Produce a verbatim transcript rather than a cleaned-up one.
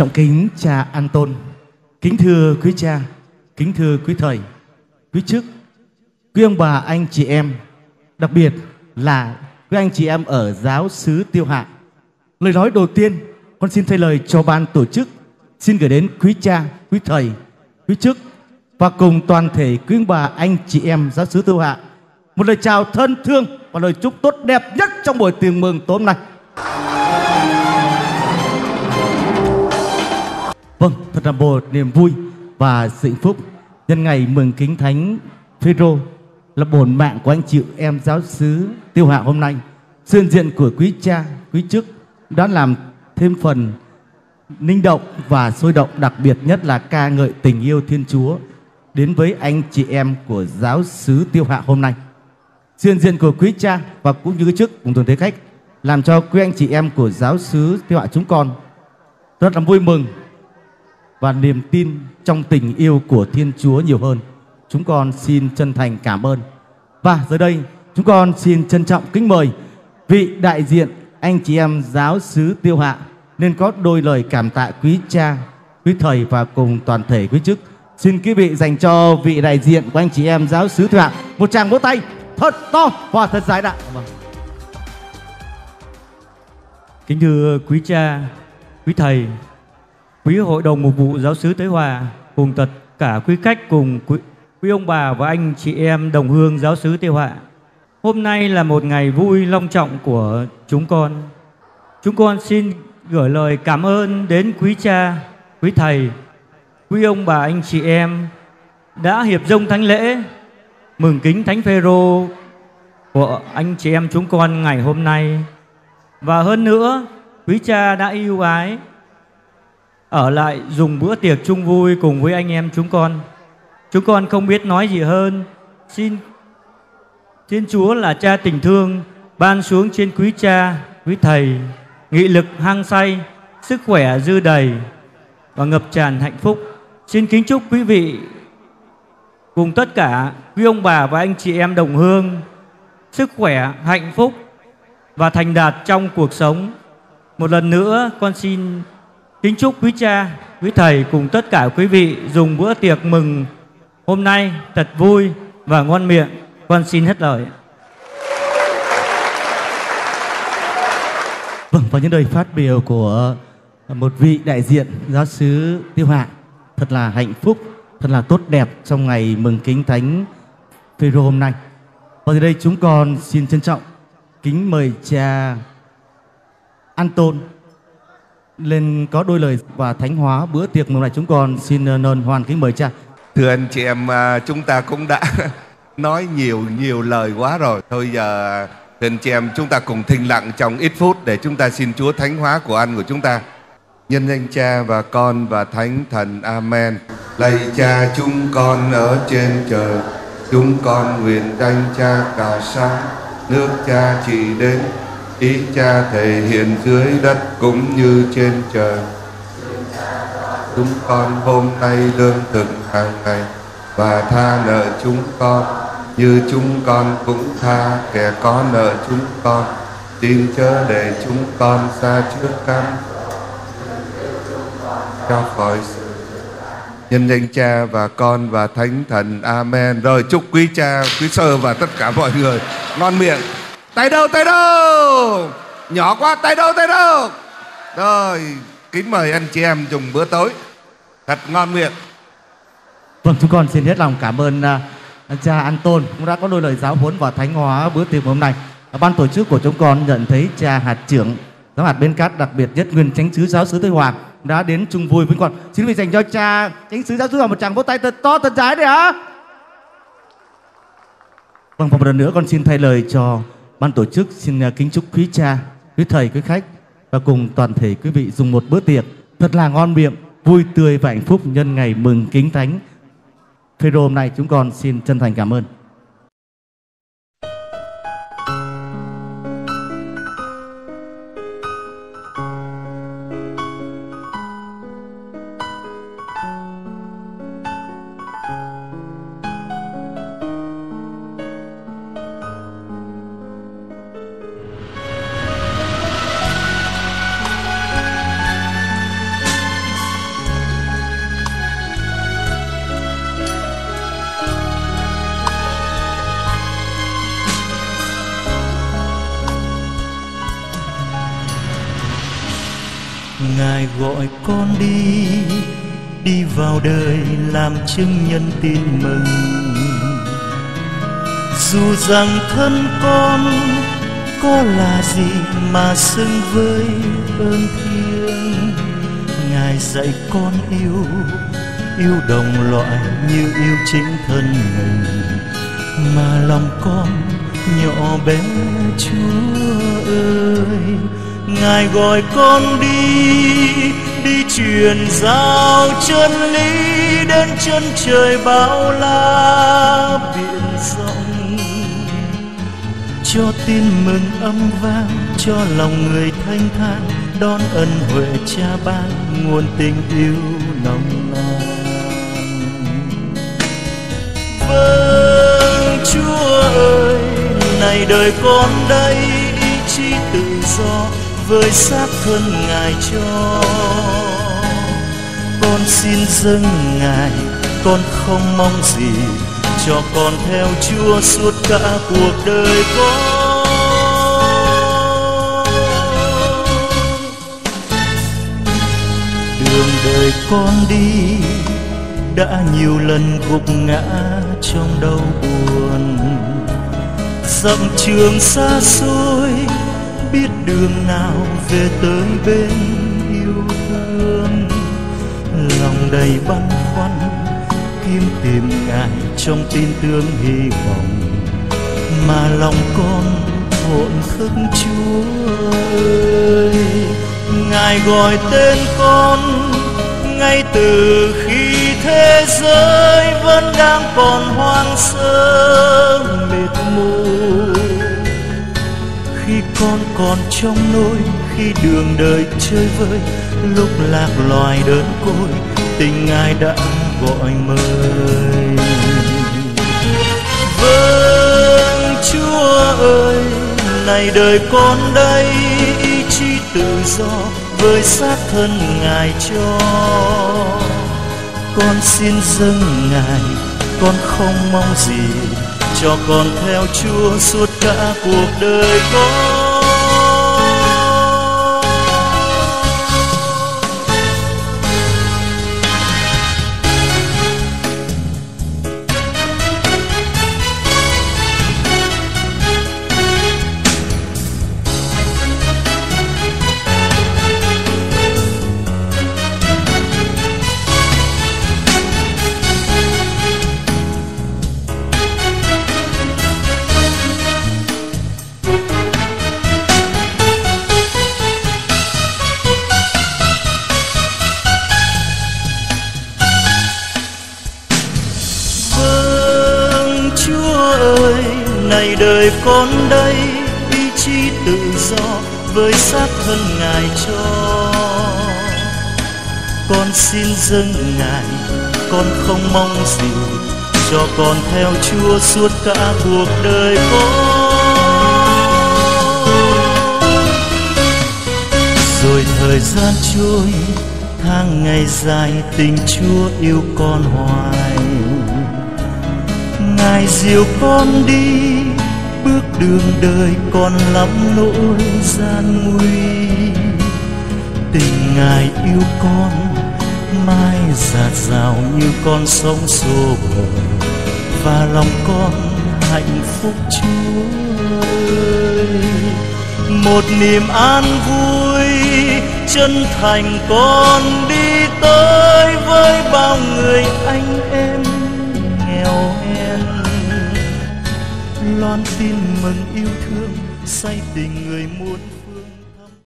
Trọng kính cha An Tôn, kính thưa quý cha, kính thưa quý thầy, quý chức, quý ông bà anh chị em, đặc biệt là quý anh chị em ở giáo xứ Tiêu Hạ. Lời nói đầu tiên con xin thay lời cho ban tổ chức, xin gửi đến quý cha, quý thầy, quý chức và cùng toàn thể quý ông bà anh chị em giáo xứ Tiêu Hạ một lời chào thân thương và lời chúc tốt đẹp nhất trong buổi tiệc mừng tối hôm nay. Vâng, thật là một niềm vui và hạnh phúc nhân ngày mừng kính Thánh Phêrô là bổn mạng của anh chị em giáo xứ Tiêu Hạ hôm nay. Sự hiện diện của quý cha, quý chức đã làm thêm phần linh động và sôi động, đặc biệt nhất là ca ngợi tình yêu Thiên Chúa đến với anh chị em của giáo xứ Tiêu Hạ hôm nay. Sự hiện diện của quý cha và cũng như quý chức cùng toàn thể khách làm cho quý anh chị em của giáo xứ Tiêu Hạ chúng con rất là vui mừng và niềm tin trong tình yêu của Thiên Chúa nhiều hơn. Chúng con xin chân thành cảm ơn. Và giờ đây chúng con xin trân trọng kính mời vị đại diện anh chị em giáo xứ Tiêu Hạ nên có đôi lời cảm tạ quý cha, quý thầy và cùng toàn thể quý chức. Xin quý vị dành cho vị đại diện của anh chị em giáo xứ Tiêu Hạ một tràng vỗ tay thật to và thật dài đạn. Kính thưa quý cha, quý thầy, quý hội đồng mục vụ giáo xứ Tế Hòa cùng tất cả quý khách cùng quý, quý ông bà và anh chị em đồng hương giáo xứ Tiêu Hạ. Hôm nay là một ngày vui long trọng của chúng con. Chúng con xin gửi lời cảm ơn đến quý cha, quý thầy, quý ông bà anh chị em đã hiệp dâng thánh lễ mừng kính Thánh Phêrô của anh chị em chúng con ngày hôm nay. Và hơn nữa, quý cha đã yêu ái ở lại dùng bữa tiệc chung vui cùng với anh em chúng con. Chúng con không biết nói gì hơn. Xin Thiên Chúa là cha tình thương ban xuống trên quý cha, quý thầy nghị lực hăng say, sức khỏe dư đầy và ngập tràn hạnh phúc. Xin kính chúc quý vị cùng tất cả quý ông bà và anh chị em đồng hương sức khỏe, hạnh phúc và thành đạt trong cuộc sống. Một lần nữa con xin kính chúc quý cha, quý thầy cùng tất cả quý vị dùng bữa tiệc mừng hôm nay thật vui và ngon miệng. Con xin hết lời. Vâng, và những lời phát biểu của một vị đại diện giáo xứ Tiêu Hạ thật là hạnh phúc, thật là tốt đẹp trong ngày mừng kính Thánh Phêrô hôm nay. Và từ đây chúng con xin trân trọng kính mời cha An Tôn lên có đôi lời và thánh hóa bữa tiệc mừng này. Chúng con xin nâng hoàn kính mời cha. Thưa anh chị em, chúng ta cũng đã nói nhiều nhiều lời quá rồi. Thôi giờ thưa anh chị em, chúng ta cùng thinh lặng trong ít phút để chúng ta xin Chúa thánh hóa của ăn của chúng ta. Nhân danh Cha và Con và Thánh Thần, amen. Lạy Cha chúng con ở trên trời, chúng con nguyện danh Cha cả sáng, nước Cha chỉ đến, ý Cha thể hiện dưới đất cũng như trên trời. Chúng con hôm nay lương thực hàng ngày, và tha nợ chúng con như chúng con cũng tha kẻ có nợ chúng con, xin chớ để chúng con xa trước cam cho khỏi sự. Nhân danh Cha và Con và Thánh Thần, amen. Rồi chúc quý cha, quý sơ và tất cả mọi người ngon miệng. Tay đâu, tay đâu, nhỏ quá, tay đâu, tay đâu. Rồi kính mời anh chị em dùng bữa tối thật ngon miệng. Vâng, chúng con xin hết lòng cảm ơn uh, cha An Tôn cũng đã có đôi lời giáo huấn và thánh hóa bữa tiệc hôm nay. Ban tổ chức của chúng con nhận thấy cha hạt trưởng giáo hạt Bến Cát, đặc biệt nhất nguyên chánh xứ giáo xứ Tây Hòa đã đến chung vui với con. Xin quý vị dành cho cha chánh xứ giáo xứ Tây Hòa một tràng vỗ tay thật to thật trái đấy hả? Vâng, và một lần nữa con xin thay lời cho ban tổ chức, xin uh, kính chúc quý cha, quý thầy, quý khách và cùng toàn thể quý vị dùng một bữa tiệc thật là ngon miệng, vui tươi và hạnh phúc nhân ngày mừng kính Thánh Phêrô hôm nay. Chúng con xin chân thành cảm ơn. gọi con đi, đi vào đời làm chứng nhân tin mừng. Dù rằng thân con có là gì mà xứng với ơn thiêng, Ngài dạy con yêu, yêu đồng loại như yêu chính thân mình. Mà lòng con nhỏ bé Chúa ơi, Ngài gọi con đi, đi truyền giáo chân lý đến chân trời bao la biển rộng. Cho tin mừng âm vang, cho lòng người thanh thản, đón ân huệ Cha ban, nguồn tình yêu nồng nàn. Vâng Chúa ơi, này đời con đây, ý chí tự do với xác thân Ngài cho. Con xin dâng Ngài, con không mong gì, cho con theo Chúa suốt cả cuộc đời con. Đường đời con đi đã nhiều lần gục ngã trong đau buồn, dặm trường xa xôi, biết đường nào về tới bên yêu thương. Lòng đầy băn khoăn kiếm tìm Ngài trong tin tưởng hy vọng, mà lòng con hồn thức Chúa ơi. Ngài gọi tên con ngay từ khi thế giới vẫn đang còn hoang sơ mịt mù, khi con còn trong nỗi, khi đường đời chơi vơi, lúc lạc loài đơn côi, tình Ngài đã gọi mời. Vâng Chúa ơi, này đời con đây, ý chí tự do với xác thân Ngài cho. Con xin dâng Ngài, con không mong gì, cho con theo Chúa suốt cả cuộc đời con. Này đời con đây, ý chí tự do với xác thân Ngài cho. Con xin dâng Ngài, con không mong gì, cho con theo Chúa suốt cả cuộc đời con. Rồi thời gian trôi, tháng ngày dài, tình Chúa yêu con hoài. Ngài dìu con đi, bước đường đời còn lắm nỗi gian nguy. Tình Ngài yêu con mãi dạt dào như con sông xô bờ, và lòng con hạnh phúc Chúa ơi. Một niềm an vui chân thành con đi tới với bao người anh em nghèo hèn, loan tin mừng yêu thương say tình người muốn